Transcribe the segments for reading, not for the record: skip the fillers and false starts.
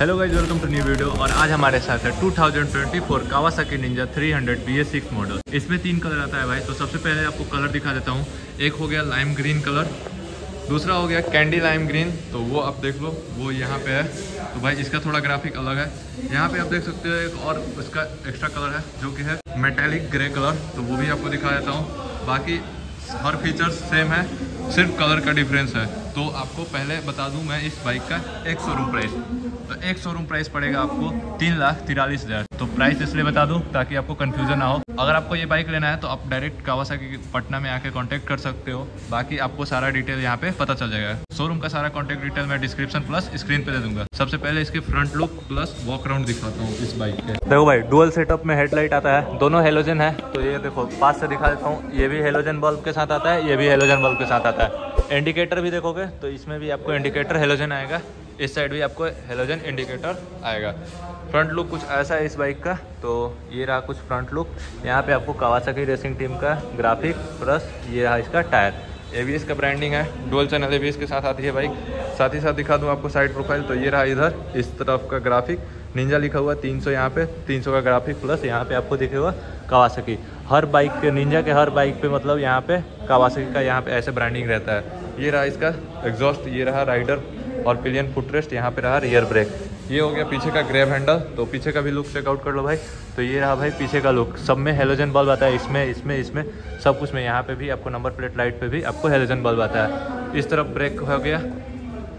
Hello guys, welcome to new video. और आज हमारे साथ है 2024 कावासाकी निंजा 300 BS6 मॉडल। इसमें 3 कलर आता है भाई। तो सबसे पहले आपको कलर दिखा देता हूँ। एक हो गया लाइम ग्रीन कलर, दूसरा हो गया कैंडी लाइम ग्रीन, तो वो आप देख लो, वो यहाँ पे है। तो भाई इसका थोड़ा ग्राफिक अलग है, यहाँ पे आप देख सकते हो। एक और इसका एक्स्ट्रा कलर है जो कि है मेटेलिक ग्रे कलर, तो वो भी आपको दिखा देता हूँ। बाकी हर फीचर्स सेम है, सिर्फ कलर का डिफरेंस है। तो आपको पहले बता दूं मैं इस बाइक का एक शोरूम प्राइस, तो एक शोरूम प्राइस पड़ेगा आपको 3,43,000। तो प्राइस इसलिए बता दूं ताकि आपको कन्फ्यूजन ना हो। अगर आपको ये बाइक लेना है तो आप डायरेक्ट कावासाकी पटना में आके कांटेक्ट कर सकते हो। बाकी आपको सारा डिटेल यहाँ पे पता चल जाएगा। शोरूम का सारा कॉन्टैक्ट डिटेल मैं डिस्क्रिप्शन प्लस स्क्रीन पे दे दूंगा। सबसे पहले इसके front look plus walk round दिखाता हूँ इस बाइक के। देखो भाई, डुअल सेटअप में हेडलाइट आता है, दोनों हेलोजन है। तो ये देखो पास से दिखा देता हूँ, ये भी हेलोजन बल्ब के साथ आता है, ये भी हेलोजन बल्ब के साथ आता है। इंडिकेटर भी देखोगे तो इसमें भी आपको इंडिकेटर हेलोजन आएगा, इस साइड भी आपको हेलोजन इंडिकेटर आएगा। फ्रंट लुक कुछ ऐसा है इस बाइक का। तो ये रहा कुछ फ्रंट लुक। यहाँ पे आपको कावासाकी रेसिंग टीम का ग्राफिक प्लस ये रहा इसका टायर। ABS का ब्रांडिंग है, डुअल चैनल ABS के साथ आती है बाइक। साथ ही साथ दिखा दूं आपको साइड प्रोफाइल। तो ये रहा इधर इस तरफ का ग्राफिक, निंजा लिखा हुआ 300, यहाँ पे 300 का ग्राफिक प्लस यहाँ पे आपको दिखे हुआ कावासाकी। हर बाइक के, निंजा के हर बाइक पे मतलब यहाँ पे कावासाकी का यहाँ पे ऐसे ब्रांडिंग रहता है। ये रहा इसका एग्जॉस्ट, ये रहा राइडर और पिलियन फुटरेस्ट, यहाँ पे रहा रियर ब्रेक। ये हो गया पीछे का ग्रैब हैंडल। तो पीछे का भी लुक चेकआउट कर लो भाई। तो ये रहा भाई पीछे का लुक, सब में हेलोजन बल्ब आता है, इसमें इसमें इसमें सब कुछ में। यहाँ पे भी आपको नंबर प्लेट लाइट पे भी आपको हेलोजन बल्ब आता है। इस तरफ ब्रेक हो गया,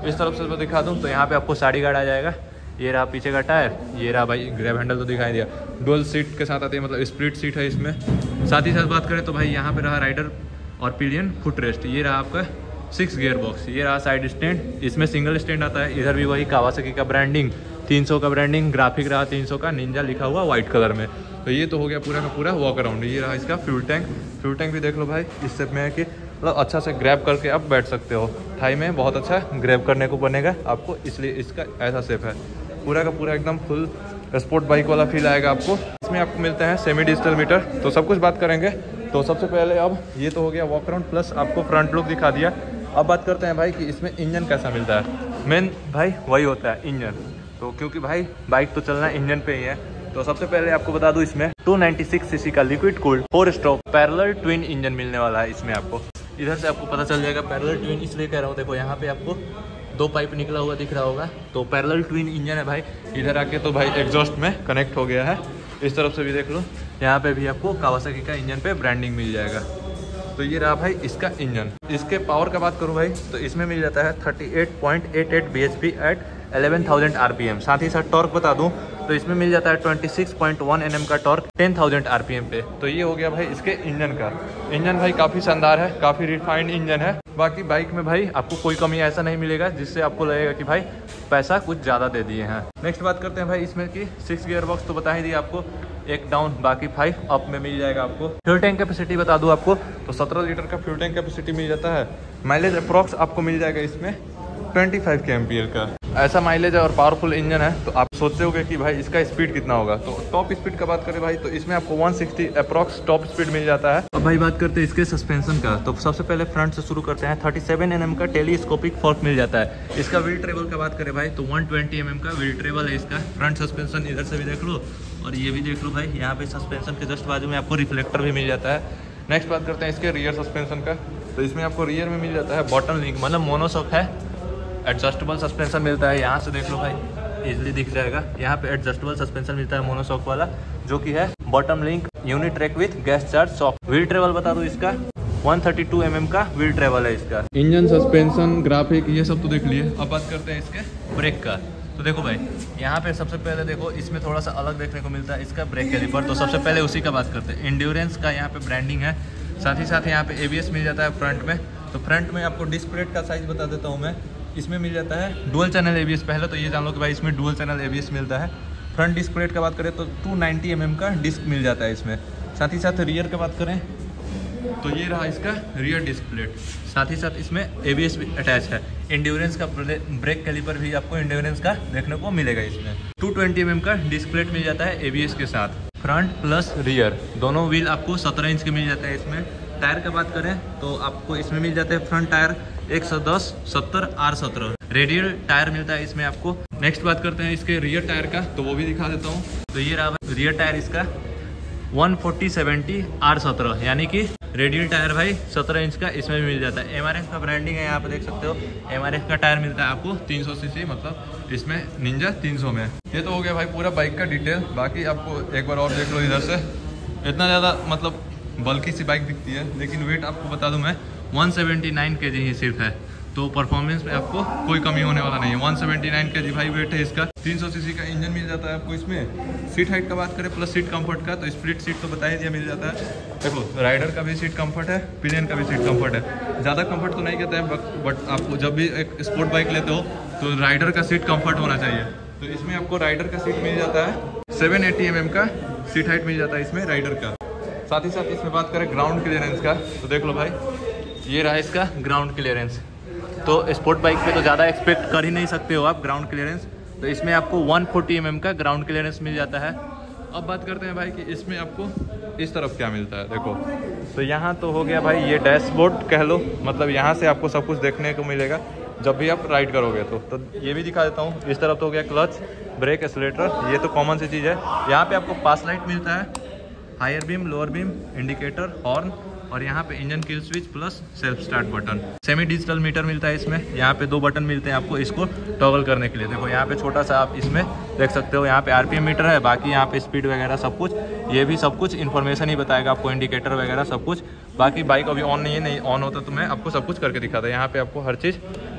इस तरफ से मैं दिखा दूँ तो यहाँ पे आपको साड़ी गार्ड आ जाएगा। ये रहा पीछे का टायर, ये रहा भाई ग्रैब हैंडल तो दिखाई दिया। डुअल सीट के साथ आती है, मतलब स्प्लिट सीट है इसमें। साथ ही साथ बात करें तो भाई यहाँ पर रहा राइडर और पिलियन फुटरेस्ट। ये रहा आपका 6 गियर बॉक्स, ये रहा साइड स्टैंड, इसमें सिंगल स्टैंड आता है। इधर भी वही कावासाकी का ब्रांडिंग, 300 का ब्रांडिंग, ग्राफिक रहा 300 का, निंजा लिखा हुआ वाइट कलर में। तो ये तो हो गया पूरा का पूरा वॉक अराउंड। ये रहा इसका फ्यूल टैंक। फ्यूल टैंक भी देख लो भाई, इस स्टेप में है कि मतलब अच्छा से ग्रैब करके आप बैठ सकते हो। थाई में बहुत अच्छा ग्रैब करने को बनेगा आपको, इसलिए इसका ऐसा सेप है। पूरा का पूरा एकदम फुल स्पोर्ट बाइक वाला फील आएगा आपको। इसमें आपको मिलता है सेमी डिजिटल मीटर, तो सब कुछ बात करेंगे। तो सबसे पहले अब ये तो हो गया वॉक अराउंड प्लस आपको फ्रंट लुक दिखा दिया। अब बात करते हैं भाई कि इसमें इंजन कैसा मिलता है। मेन भाई वही होता है इंजन, तो क्योंकि भाई बाइक तो चलना इंजन पे ही है। तो सबसे पहले आपको बता दूं इसमें 296 सीसी का लिक्विड कूल्ड 4-स्ट्रोक पैरेलल ट्विन इंजन मिलने वाला है। इसमें आपको इधर से आपको पता चल जाएगा, पैरेलल ट्विन इसलिए कह रहा हूँ। देखो यहाँ पे आपको 2 पाइप निकला हुआ दिख रहा होगा, तो पैरेलल ट्विन इंजन है भाई। इधर आके तो भाई एग्जॉस्ट में कनेक्ट हो गया है। इस तरफ से भी देख लो, यहाँ पे भी आपको कावासाकी का इंजन पे ब्रांडिंग मिल जाएगा। तो ये रहा भाई इसका इंजन। इसके पावर का बात करूँ भाई तो इसमें मिल जाता है 38.88 bhp एट 11,000 rpm। साथ ही साथ टॉर्क बता दूं तो इसमें मिल जाता है 26.1 Nm का टॉर्क 10,000 rpm पे। तो ये हो गया भाई इसके इंजन का। इंजन भाई काफ़ी शानदार है, काफ़ी रिफाइंड इंजन है। बाकी बाइक में भाई आपको कोई कमी ऐसा नहीं मिलेगा जिससे आपको लगेगा कि भाई पैसा कुछ ज़्यादा दे दिए हैं। नेक्स्ट बात करते हैं भाई इसमें कि 6 गियर बॉक्स तो बता ही दिया आपको, 1 डाउन बाकी 5 अप में मिल जाएगा आपको। फ्यूल टैंक कैपेसिटी बता दूं आपको तो 17 लीटर का फ्यूल टैंक कैपेसिटी मिल जाता है। माइलेज अप्रॉक्स आपको मिल जाएगा इसमें 25 kmph का। ऐसा माइलेज है और पावरफुल इंजन है। तो आप सोचते होगे कि भाई इसका स्पीड कितना होगा। तो टॉप स्पीड का बात करें भाई तो इसमें आपको 160 अप्रॉक्स टॉप स्पीड मिल जाता है। अब भाई बात करते हैं इसके सस्पेंशन का। तो सबसे पहले फ्रंट से शुरू करते हैं। 37 mm का टेलीस्कोपिक फोर्क मिल जाता है। इसका व्हील ट्रेवल का बात करें भाई तो 120 mm का व्हील ट्रेवल है इसका। फ्रंट सस्पेंशन इधर से भी देख लो और ये भी देख लो भाई, यहाँ पे सस्पेंशन के जस्ट बाजू में आपको रिफ्लेक्टर भी मिल जाता है। नेक्स्ट बात करते हैं इसके रियर सस्पेंशन का। तो इसमें आपको रियर में मिल जाता है बॉटम लिंक, मतलब मोनोशॉक है, एडजस्टेबल सस्पेंशन मिलता है। यहाँ से देख लो भाई, इजिली दिख जाएगा, यहाँ पे एडजस्टेबल सस्पेंशन मिलता है मोनोशॉक वाला, जो कि है bottom link unit track with gas charge shock. Wheel travel बता दो इसका 132 mm का व्हील ट्रेवल है इसका। इंजन, सस्पेंशन, ग्राफिक ये सब तो देख लिए। अब बात करते हैं इसके ब्रेक का। तो देखो भाई यहाँ पे सबसे पहले देखो इसमें थोड़ा सा अलग देखने को मिलता है इसका ब्रेक कैलिपर। तो सबसे पहले उसी का बात करते हैं। एंड्योरेंस का यहाँ पे ब्रांडिंग है। साथ ही साथ यहाँ पे ABS मिल जाता है फ्रंट में। तो फ्रंट में आपको डिस्क प्लेट का साइज बता देता हूँ मैं। इसमें मिल जाता है डुअल चैनल ABS। पहले तो ये जान लो कि भाई इसमें डुअल चैनल ABS मिलता है। फ्रंट डिस्क प्लेट का बात करें तो 290 mm का डिस्क मिल जाता है इसमें। साथ ही साथ रियर का बात करें तो ये रहा इसका रियर डिस्क प्लेट। साथ ही साथ इसमें ABS भी अटैच है। एंड्योरेंस का ब्रेक कैलिपर भी आपको एंड्योरेंस का देखने को मिलेगा इसमें। 220 mm का डिस्क प्लेट मिल जाता है ABS के साथ। फ्रंट प्लस रियर दोनों व्हील आपको 17 इंच के मिल जाते हैं इसमें। टायर का बात करें तो आपको इसमें मिल जाते हैं front tyre 110/70 R17। Radial tyre मिलता है इसमें आपको। नेक्स्ट बात करते हैं इसके रियर टायर का, तो वो भी दिखा देता हूँ। तो ये रहा रियर टायर इसका 140/70 R17, यानी कि रेडियल टायर भाई 17 इंच का इसमें भी मिल जाता है। MRF का ब्रांडिंग है, यहाँ पे देख सकते हो। MRF का टायर मिलता है आपको 300 cc, मतलब इसमें निंजा 300 में। ये तो हो गया भाई पूरा बाइक का डिटेल। बाकी आपको एक बार और देख लो इधर से, इतना ज़्यादा मतलब बल्कि सी बाइक दिखती है, लेकिन वेट आपको बता दूँ मैं 179 kg ही सिर्फ है, तो परफॉर्मेंस में आपको कोई कमी होने वाला नहीं है। 179 kg भाई वेट है इसका। 300 cc का इंजन मिल जाता है आपको इसमें। सीट हाइट का बात करें प्लस सीट कंफर्ट का, तो स्प्लिट सीट तो बता ही दिया मिल जाता है। देखो राइडर का भी सीट कंफर्ट है, पिलियन का भी सीट कंफर्ट है। ज़्यादा कंफर्ट तो नहीं कहते हैं, बट आपको जब भी एक स्पोर्ट बाइक लेते हो तो राइडर का सीट कम्फर्ट होना चाहिए। तो इसमें आपको राइडर का सीट मिल जाता है, 780 mm का सीट हाइट मिल जाता है इसमें राइडर का। साथ ही साथ इसमें बात करें ग्राउंड क्लियरेंस का, तो देख लो भाई ये रहा इसका ग्राउंड क्लियरेंस। तो स्पोर्ट बाइक पे तो ज़्यादा एक्सपेक्ट कर ही नहीं सकते हो आप ग्राउंड क्लियरेंस, तो इसमें आपको 140 mm का ग्राउंड क्लियरेंस मिल जाता है। अब बात करते हैं भाई कि इसमें आपको इस तरफ क्या मिलता है। देखो तो यहाँ तो हो गया भाई ये डैशबोर्ड कह लो, मतलब यहाँ से आपको सब कुछ देखने को मिलेगा जब भी आप राइड करोगे। तो ये भी दिखा देता हूँ। इस तरफ तो हो गया क्लच, ब्रेक, एक्सीलरेटर, ये तो कॉमन सी चीज़ है। यहाँ पर आपको पास लाइट मिलता है, higher beam, lower beam, indicator, horn, और यहाँ पे engine kill switch plus self start button. Semi digital meter मिलता है इसमें। यहाँ पे 2 बटन मिलते हैं आपको इसको टॉगल करने के लिए। देखो यहाँ पे छोटा सा आप इसमें देख सकते हो, यहाँ पे RPM मीटर है, बाकी यहाँ पे स्पीड वगैरह सब कुछ, ये भी सब कुछ इन्फॉर्मेशन ही बताएगा आपको, इंडिकेटर वगैरह सब कुछ। बाकी बाइक अभी ऑन नहीं है, नहीं ऑन होता तो मैं आपको सब कुछ करके दिखाता। यहाँ पे आपको हर चीज़,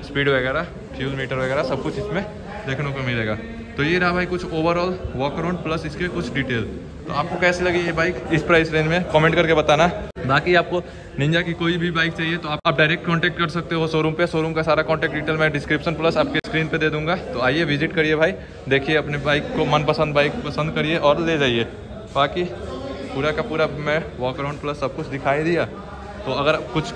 स्पीड वगैरह, फ्यूल मीटर वगैरह सब कुछ इसमें देखने को मिलेगा। तो ये रहा भाई कुछ ओवरऑल वॉक अराउंड प्लस इसके कुछ डिटेल। तो आपको कैसी लगी ये बाइक इस प्राइस रेंज में, कमेंट करके बताना। बाकी आपको निंजा की कोई भी बाइक चाहिए तो आप डायरेक्ट कांटेक्ट कर सकते हो शोरूम पे। शोरूम का सारा कांटेक्ट डिटेल मैं डिस्क्रिप्शन प्लस आपके स्क्रीन पे दे दूंगा। तो आइए विजिट करिए भाई, देखिए अपने बाइक को, मनपसंद बाइक पसंद करिए और ले जाइए। बाकी पूरा का पूरा मैं वॉक अराउंड प्लस सब कुछ दिखाई दिया, तो अगर कुछ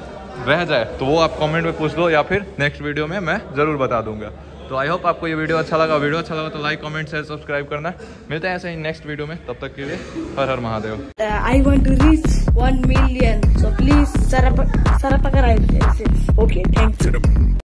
रह जाए तो वो आप कॉमेंट में पूछ लो या फिर नेक्स्ट वीडियो में मैं ज़रूर बता दूँगा। तो आई होप आपको ये वीडियो अच्छा लगा। वीडियो अच्छा लगा तो लाइक, कमेंट, शेयर, सब्सक्राइब करना। मिलते हैं ऐसे ही नेक्स्ट वीडियो में, तब तक के लिए हर हर Mahadev. I want to reach 1 million, so please, sir, पकड़ आइए। Okay, thanks.